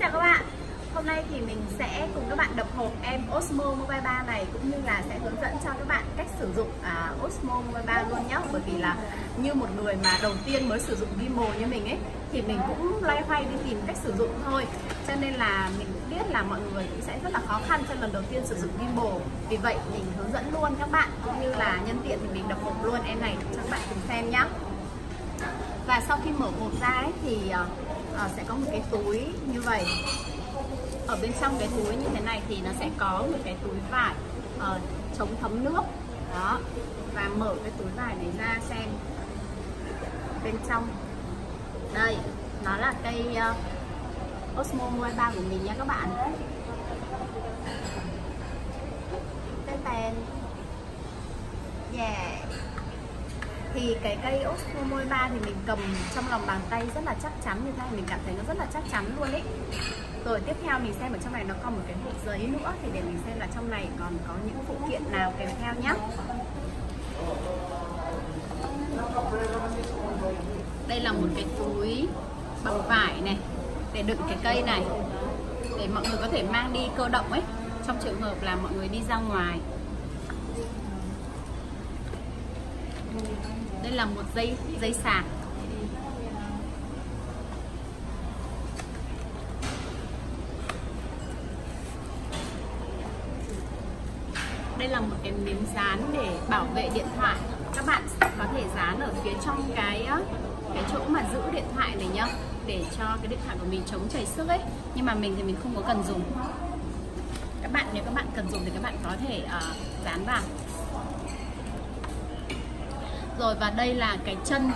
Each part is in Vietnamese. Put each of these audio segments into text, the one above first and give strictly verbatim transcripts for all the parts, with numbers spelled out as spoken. chào các bạn. Hôm nay thì mình sẽ cùng các bạn đập hộp em Osmo Mobile ba này, cũng như là sẽ hướng dẫn cho các bạn cách sử dụng uh, Osmo Mobile ba luôn nhé. Bởi vì là như một người mà đầu tiên mới sử dụng Mimo như mình ấy, thì mình cũng loay hoay đi tìm cách sử dụng thôi. Cho nên là mình cũng biết là mọi người cũng sẽ rất là khó khăn cho lần đầu tiên sử dụng Mimo. Vì vậy mình hướng dẫn luôn các bạn, cũng như là nhân tiện thì mình đập hộp luôn em này cho các bạn cùng xem nhé. Và sau khi mở hộp ra ấy, thì uh, uh, sẽ có một cái túi như vậy. Ở bên trong cái túi như thế này thì nó sẽ có một cái túi vải uh, chống thấm nước đó. Và mở cái túi vải này ra xem bên trong. Đây, nó là cây uh, Osmo Mobile ba của mình nha các bạn. Tên tên yeah. Thì cái cây Osmo Mobile ba thì mình cầm trong lòng bàn tay rất là chắc chắn, như thế mình cảm thấy nó rất là chắc chắn luôn ấy. Rồi tiếp theo mình xem ở trong này nó còn một cái hộp giấy nữa, thì để mình xem là trong này còn có những phụ kiện nào kèm theo nhé. Đây là một cái túi bằng vải này để đựng cái cây này, để mọi người có thể mang đi cơ động ấy, trong trường hợp là mọi người đi ra ngoài. Đây là một dây dây sạc. Đây là một cái miếng dán để bảo vệ điện thoại. Các bạn có thể dán ở phía trong cái cái chỗ mà giữ điện thoại này nhá, để cho cái điện thoại của mình chống chảy xước ấy. Nhưng mà mình thì mình không có cần dùng. Các bạn nếu các bạn cần dùng thì các bạn có thể uh, dán vào. Rồi, và đây là cái chân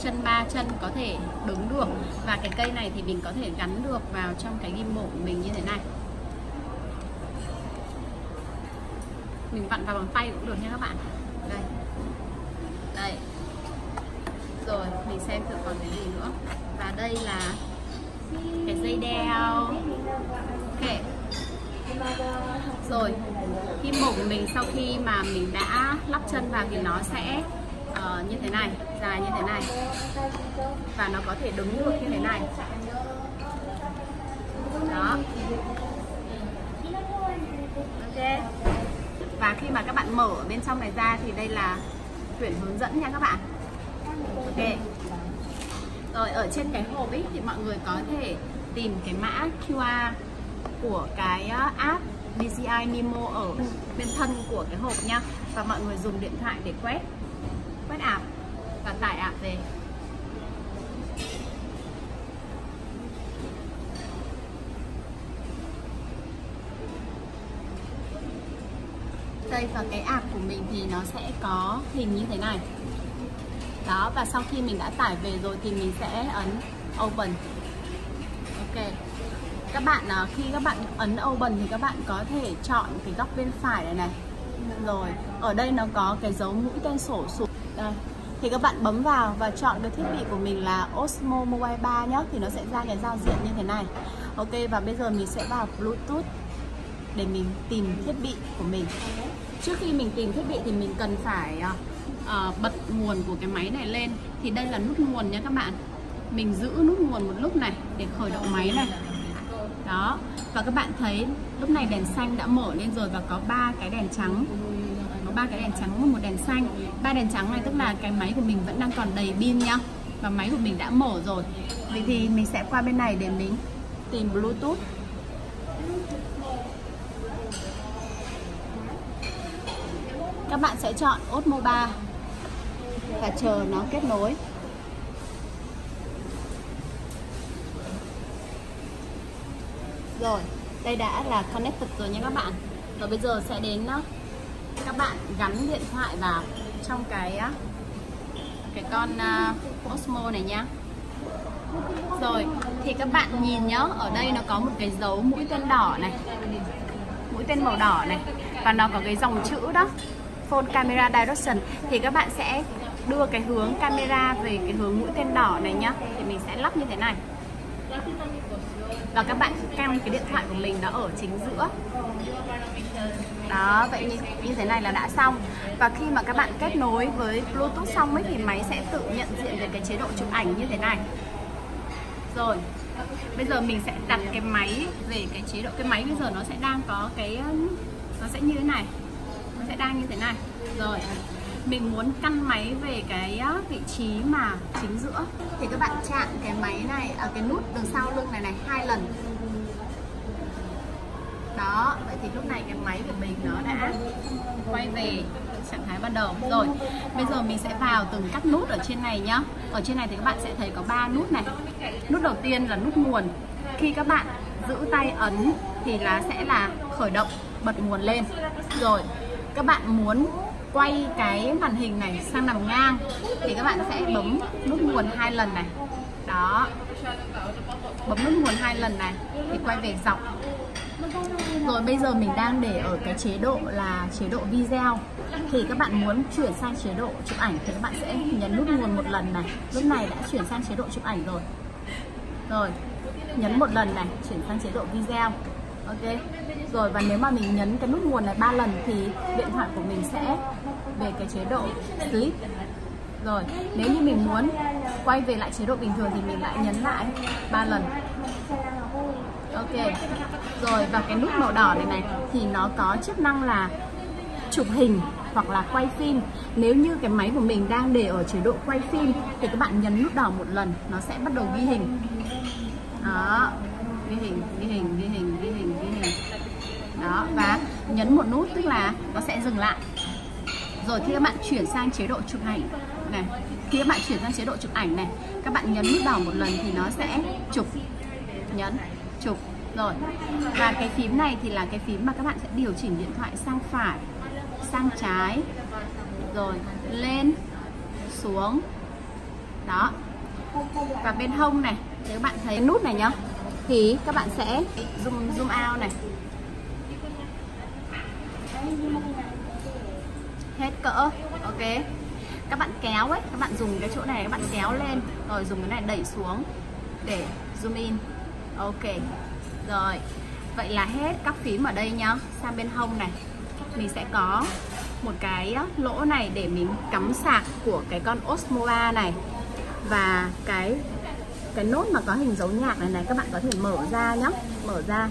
chân ba chân có thể đứng được, và cái cây này thì mình có thể gắn được vào trong cái gimbal của mình như thế này. Mình vặn vào bằng tay cũng được nha các bạn. Đây. Đây. Rồi, mình xem thử còn cái gì nữa. Và đây là cái dây đeo. Ok. Rồi, kim mổ của mình sau khi mà mình đã lắp chân vào thì nó sẽ uh, như thế này, dài như thế này. Và nó có thể đứng được như thế này. Đó. Ok. Và khi mà các bạn mở bên trong này ra thì đây là quyển hướng dẫn nha các bạn. Ok. Rồi, ở trên cái hộp ấy thì mọi người có thể tìm cái mã quy rờ của cái app bê xê i MIMO ở bên thân của cái hộp nha. Và mọi người dùng điện thoại để quét quét app và tải app về. Đây, và cái app của mình thì nó sẽ có hình như thế này đó. Và sau khi mình đã tải về rồi thì mình sẽ ấn open. Ok các bạn, khi các bạn ấn open thì các bạn có thể chọn cái góc bên phải này này. Rồi ở đây nó có cái dấu mũi tên sổ sụp đây, thì các bạn bấm vào và chọn cái thiết bị của mình là Osmo Mobile ba nhé, thì nó sẽ ra cái giao diện như thế này. Ok, và bây giờ mình sẽ vào Bluetooth để mình tìm thiết bị của mình. Trước khi mình tìm thiết bị thì mình cần phải uh, bật nguồn của cái máy này lên. Thì đây là nút nguồn nha các bạn. Mình giữ nút nguồn một lúc này để khởi động máy này. Đó. Và các bạn thấy lúc này đèn xanh đã mở lên rồi, và có ba cái đèn trắng. Có ba cái đèn trắng và một đèn xanh. Ba đèn trắng này tức là cái máy của mình vẫn đang còn đầy pin nhá. Và máy của mình đã mở rồi. Vậy thì mình sẽ qua bên này để mình tìm Bluetooth. Các bạn sẽ chọn Osmo ba và chờ nó kết nối. Rồi, đây đã là connected rồi nha các bạn. Và bây giờ sẽ đến đó. Các bạn gắn điện thoại vào trong cái cái con uh, Osmo này nhá. Rồi, thì các bạn nhìn nhá, ở đây nó có một cái dấu mũi tên đỏ này. Mũi tên màu đỏ này, và nó có cái dòng chữ đó. smartphone camera direction thì các bạn sẽ đưa cái hướng camera về cái hướng mũi tên đỏ này nhá. Thì mình sẽ lắp như thế này. Và các bạn căng cái điện thoại của mình nó ở chính giữa. Đó, vậy như, như thế này là đã xong. Và khi mà các bạn kết nối với Bluetooth xong ấy, thì máy sẽ tự nhận diện về cái chế độ chụp ảnh như thế này. Rồi, bây giờ mình sẽ đặt cái máy về cái chế độ. Cái máy bây giờ nó sẽ đang có cái, nó sẽ như thế này. Nó sẽ đang như thế này. Rồi, mình muốn căn máy về cái vị trí mà chính giữa. Thì các bạn chạm cái máy này, ở cái nút đằng sau lưng này này hai lần. Đó, vậy thì lúc này cái máy của mình nó đã quay về trạng thái ban đầu. Rồi, bây giờ mình sẽ vào từng các nút ở trên này nhá. Ở trên này thì các bạn sẽ thấy có ba nút này. Nút đầu tiên là nút nguồn. Khi các bạn giữ tay ấn thì là sẽ là khởi động, bật nguồn lên. Rồi, các bạn muốn quay cái màn hình này sang nằm ngang thì các bạn sẽ bấm nút nguồn hai lần này. Đó, bấm nút nguồn hai lần này thì quay về dọc. Rồi bây giờ mình đang để ở cái chế độ là chế độ video. Thì các bạn muốn chuyển sang chế độ chụp ảnh thì các bạn sẽ nhấn nút nguồn một lần này. Lúc này đã chuyển sang chế độ chụp ảnh rồi. Rồi, nhấn một lần này, chuyển sang chế độ video. Ok. Rồi, và nếu mà mình nhấn cái nút nguồn này ba lần thì điện thoại của mình sẽ về cái chế độ sleep. Rồi, nếu như mình muốn quay về lại chế độ bình thường thì mình lại nhấn lại ba lần. Ok. Rồi, và cái nút màu đỏ này này thì nó có chức năng là chụp hình hoặc là quay phim. Nếu như cái máy của mình đang để ở chế độ quay phim thì các bạn nhấn nút đỏ một lần, nó sẽ bắt đầu ghi hình. Đó, ghi hình, ghi hình, ghi hình, ghi hình, ghi hình. Đó, và nhấn một nút tức là nó sẽ dừng lại. Rồi khi các bạn chuyển sang chế độ chụp ảnh này, khi các bạn chuyển sang chế độ chụp ảnh này, các bạn nhấn nút đỏ một lần thì nó sẽ chụp, nhấn, chụp. Rồi, và cái phím này thì là cái phím mà các bạn sẽ điều chỉnh điện thoại sang phải, sang trái, rồi lên, xuống. Đó, và bên hông này, nếu bạn thấy nút này nhá, thì các bạn sẽ zoom, zoom out này, hết cỡ. Ok, các bạn kéo ấy, các bạn dùng cái chỗ này, các bạn kéo lên, rồi dùng cái này đẩy xuống để zoom in. Ok, rồi, vậy là hết các phím ở đây nhá. Sang bên hông này, mình sẽ có một cái lỗ này để mình cắm sạc của cái con Osmo ba này. Và cái cái nốt mà có hình dấu nhạc này này các bạn có thể mở ra nhá, mở ra.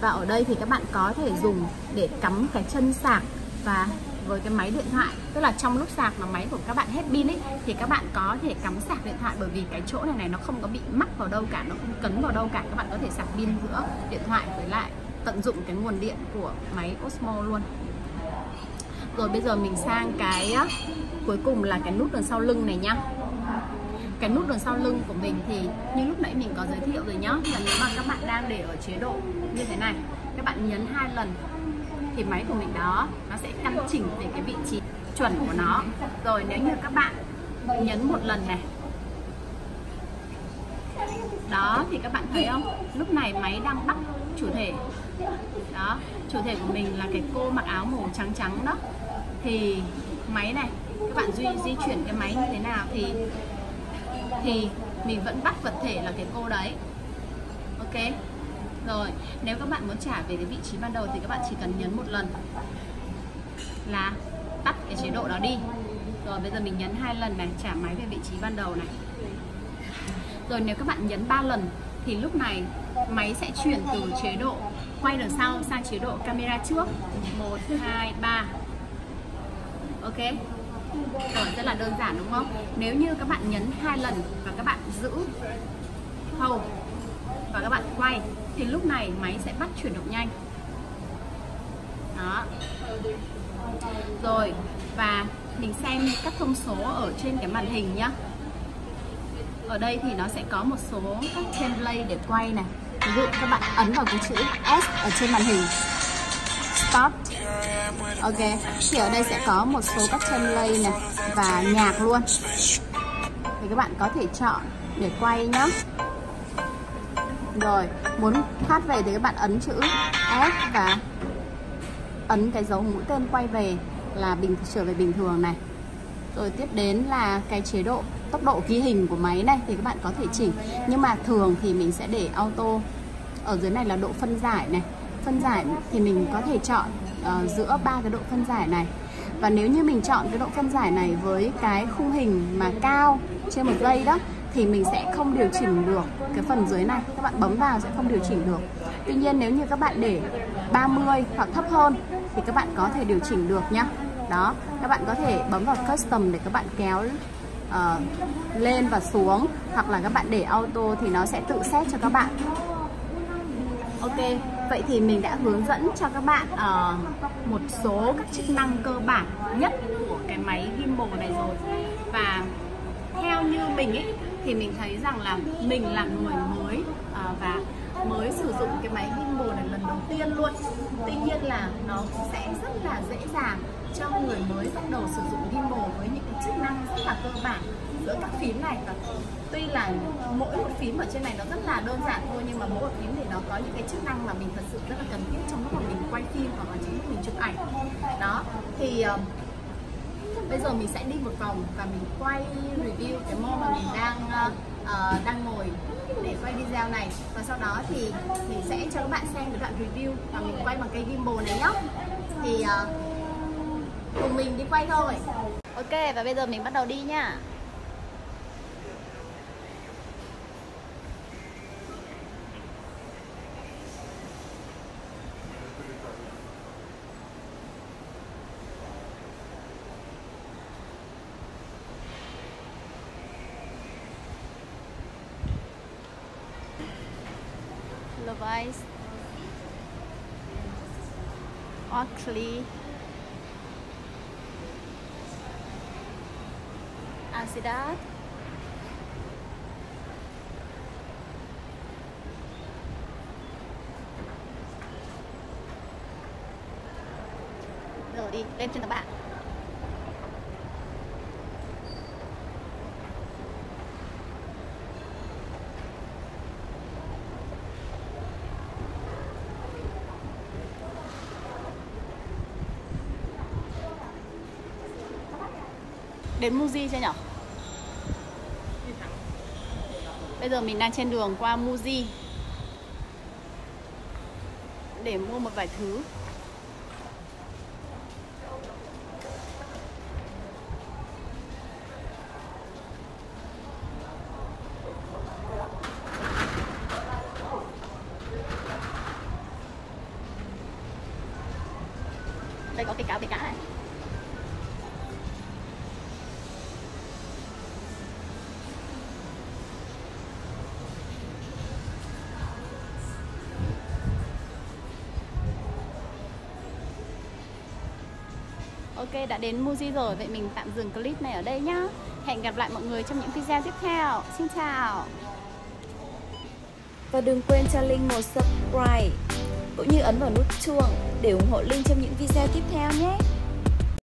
Và ở đây thì các bạn có thể dùng để cắm cái chân sạc và với cái máy điện thoại, tức là trong lúc sạc mà máy của các bạn hết pin ấy thì các bạn có thể cắm sạc điện thoại, bởi vì cái chỗ này này nó không có bị mắc vào đâu cả, nó không cấn vào đâu cả, các bạn có thể sạc pin giữa điện thoại với lại tận dụng cái nguồn điện của máy Osmo luôn. Rồi bây giờ mình sang cái cuối cùng là cái nút đằng sau lưng này nhá. Cái nút đằng sau lưng của mình thì như lúc nãy mình có giới thiệu rồi nhá, là nếu mà các bạn đang để ở chế độ như thế này, các bạn nhấn hai lần thì máy của mình đó nó sẽ căn chỉnh về cái vị trí chuẩn của nó. Rồi nếu như các bạn nhấn một lần này, đó thì các bạn thấy không, lúc này máy đang bắt chủ thể. Đó, chủ thể của mình là cái cô mặc áo màu trắng trắng đó. Thì máy này, các bạn duy di chuyển cái máy như thế nào thì thì mình vẫn bắt vật thể là cái cô đấy. Ok. Rồi, nếu các bạn muốn trả về cái vị trí ban đầu thì các bạn chỉ cần nhấn một lần là tắt cái chế độ đó đi. Rồi bây giờ mình nhấn hai lần này, trả máy về vị trí ban đầu này. Rồi nếu các bạn nhấn ba lần thì lúc này máy sẽ chuyển từ chế độ quay đằng sau sang chế độ camera trước. Một, hai, ba. Ok. Rồi, rất là đơn giản đúng không? Nếu như các bạn nhấn hai lần và các bạn giữ hold và các bạn quay thì lúc này máy sẽ bắt chuyển động nhanh. Đó. Rồi, và mình xem các thông số ở trên cái màn hình nhá. Ở đây thì nó sẽ có một số các template để quay này. Ví dụ các bạn ấn vào cái chữ S ở trên màn hình, stop. Ok, thì ở đây sẽ có một số các template này và nhạc luôn. Thì các bạn có thể chọn để quay nhá. Rồi, muốn thoát về thì các bạn ấn chữ F và ấn cái dấu mũi tên quay về. là bình trở về bình thường này. Rồi tiếp đến là cái chế độ tốc độ ghi hình của máy này thì các bạn có thể chỉnh. Nhưng mà thường thì mình sẽ để auto. Ở dưới này là độ phân giải này. Phân giải thì mình có thể chọn uh, giữa ba cái độ phân giải này. Và nếu như mình chọn cái độ phân giải này với cái khung hình mà cao trên một giây đó thì mình sẽ không điều chỉnh được cái phần dưới này. Các bạn bấm vào sẽ không điều chỉnh được. Tuy nhiên nếu như các bạn để ba mươi hoặc thấp hơn thì các bạn có thể điều chỉnh được nhá. Đó, các bạn có thể bấm vào custom để các bạn kéo uh, lên và xuống. Hoặc là các bạn để auto thì nó sẽ tự set cho các bạn. Ok, vậy thì mình đã hướng dẫn cho các bạn uh, một số các chức năng cơ bản nhất của cái máy gimbal này rồi. Và theo như mình ấy, thì mình thấy rằng là mình là người mới uh, và mới sử dụng cái máy gimbal này lần đầu tiên luôn. Tuy nhiên là nó sẽ rất là dễ dàng cho người mới bắt đầu sử dụng gimbal với những cái chức năng rất là cơ bản giữa các phím này. Và tuy là mỗi một phím ở trên này nó rất là đơn giản thôi, nhưng mà mỗi một phím thì nó có những cái chức năng mà mình thật sự rất là cần thiết trong lúc mà mình quay phim hoặc là trong lúc mình chụp ảnh. Đó, thì uh, bây giờ mình sẽ đi một vòng và mình quay review cái mô mà mình đang uh, đang ngồi để quay video này. Và sau đó thì mình sẽ cho các bạn xem cái đoạn review mà mình quay bằng cây gimbal này nhá. Thì uh, cùng mình đi quay thôi. Ok, và bây giờ mình bắt đầu đi nha. Levi's, Oakley, Asidat, rồi đi lên trên các bạn. Đến Muji chưa nhở? Bây giờ mình đang trên đường qua Muji để mua một vài thứ. Đây có cái cá, cái cá này. Ok, đã đến Muji rồi, vậy mình tạm dừng clip này ở đây nhá. Hẹn gặp lại mọi người trong những video tiếp theo. Xin chào. Và đừng quên cho Linh một subscribe cũng như ấn vào nút chuông để ủng hộ Linh trong những video tiếp theo nhé.